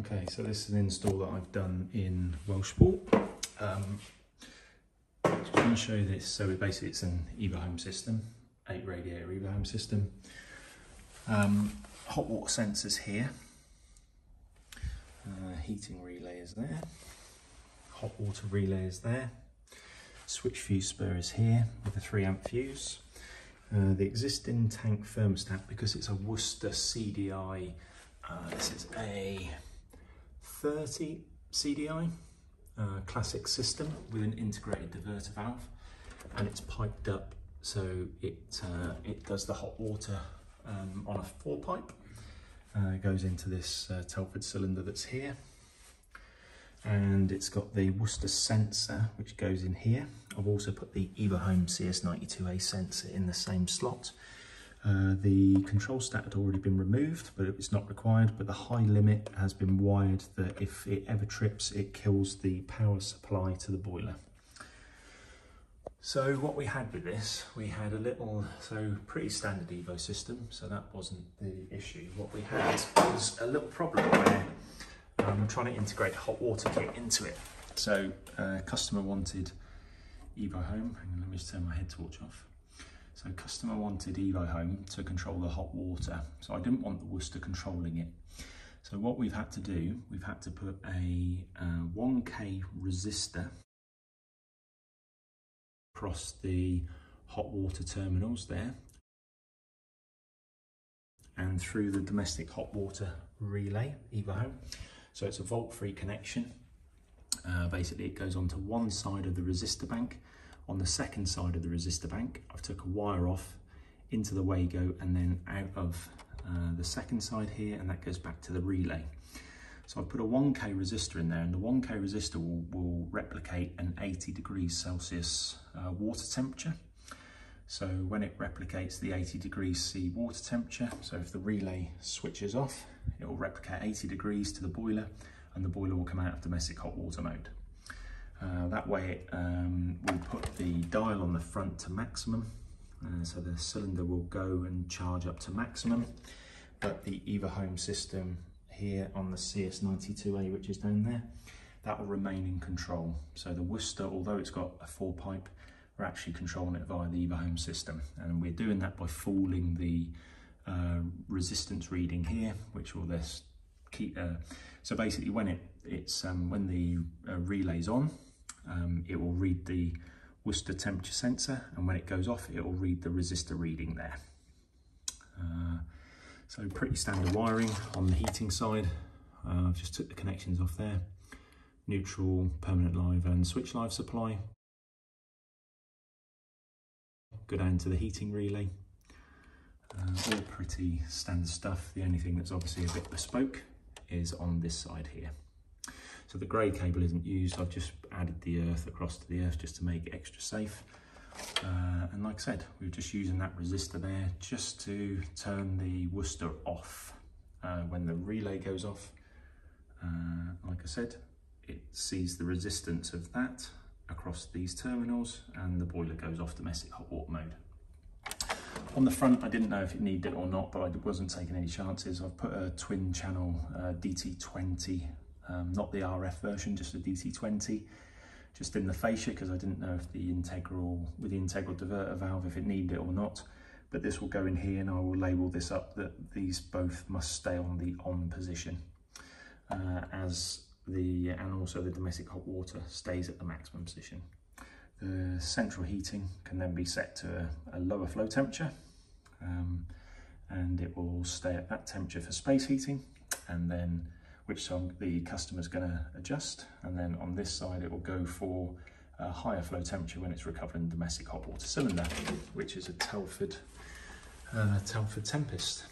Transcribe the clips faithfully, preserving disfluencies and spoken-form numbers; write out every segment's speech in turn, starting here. Okay, so this is an install that I've done in Welshpool. Um, just want to show you this. So basically it's an evohome system, eight radiator evohome system. Um, hot water sensors here, uh, heating relay is there, hot water relay is there, switch fuse spur is here with a three amp fuse. Uh, the existing tank thermostat, because it's a Worcester C D I, uh, this is a thirty C D I, uh, classic system with an integrated diverter valve, and it's piped up, so it uh, it does the hot water um, on a four pipe. Uh, it goes into this uh, Telford cylinder that's here, and it's got the Worcester sensor which goes in here. I've also put the evohome C S ninety-two A sensor in the same slot. Uh, the control stat had already been removed, but it was not required, but the high limit has been wired that if it ever trips, it kills the power supply to the boiler. So what we had with this, we had a little, so pretty standard evo system, so that wasn't the issue. What we had was a little problem where um, I'm trying to integrate hot water kit into it. So uh, customer wanted evohome, hang on, let me just turn my head torch off. So customer wanted evohome to control the hot water. So I didn't want the Worcester controlling it. So what we've had to do, we've had to put a uh, one K resistor across the hot water terminals there and through the domestic hot water relay, evohome. So it's a volt-free connection. Uh, basically it goes onto one side of the resistor bank. On the second side of the resistor bank, I've took a wire off into the Wago and then out of uh, the second side here, and that goes back to the relay. So I've put a one K resistor in there, and the one K resistor will, will replicate an eighty degrees Celsius uh, water temperature. So when it replicates the eighty degrees C water temperature, so if the relay switches off, it will replicate eighty degrees to the boiler, and the boiler will come out of domestic hot water mode. Uh, that way um, we put the dial on the front to maximum, uh, so the cylinder will go and charge up to maximum, but the evohome system here on the C S ninety-two A, which is down there, that will remain in control. So the Worcester, although it's got a four pipe, we're actually controlling it via the evohome system, and we're doing that by fooling the uh, resistance reading here, which will this keep. Uh, so basically when it it's um, when the uh, relay's on, Um, it will read the Worcester temperature sensor, and when it goes off, it will read the resistor reading there. Uh, so pretty standard wiring on the heating side. Uh, I've just took the connections off there. Neutral, permanent live and switch live supply. Go down to the heating relay. Uh, all pretty standard stuff. The only thing that's obviously a bit bespoke is on this side here. So the grey cable isn't used, I've just added the earth across to the earth just to make it extra safe. Uh, and like I said, we were just using that resistor there just to turn the Worcester off. Uh, when the relay goes off, uh, like I said, it sees the resistance of that across these terminals and the boiler goes off domestic hot water mode. On the front, I didn't know if it needed it or not, but I wasn't taking any chances. I've put a twin channel uh, D T twenty, um, not the R F version, just a D T twenty, just in the fascia, because I didn't know if the integral, with the integral diverter valve, if it needed it or not. But this will go in here, and I will label this up that these both must stay on the on position, uh, as the, and also the domestic hot water stays at the maximum position. The central heating can then be set to a, a lower flow temperature, um, and it will stay at that temperature for space heating, and then which song the customer's going to adjust, and then on this side it will go for a higher flow temperature when it's recovering domestic hot water cylinder, which is a Telford uh, Telford Tempest.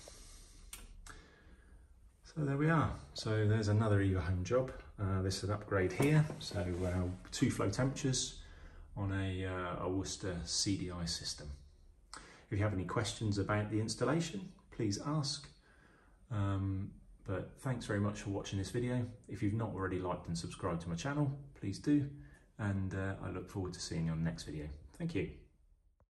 So there we are. So there's another evohome job. Uh, this is an upgrade here, so uh, two flow temperatures on a, uh, a Worcester C D I system. If you have any questions about the installation, please ask. Um, but thanks very much for watching this video. If you've not already liked and subscribed to my channel, please do. And uh, I look forward to seeing you on the next video. Thank you.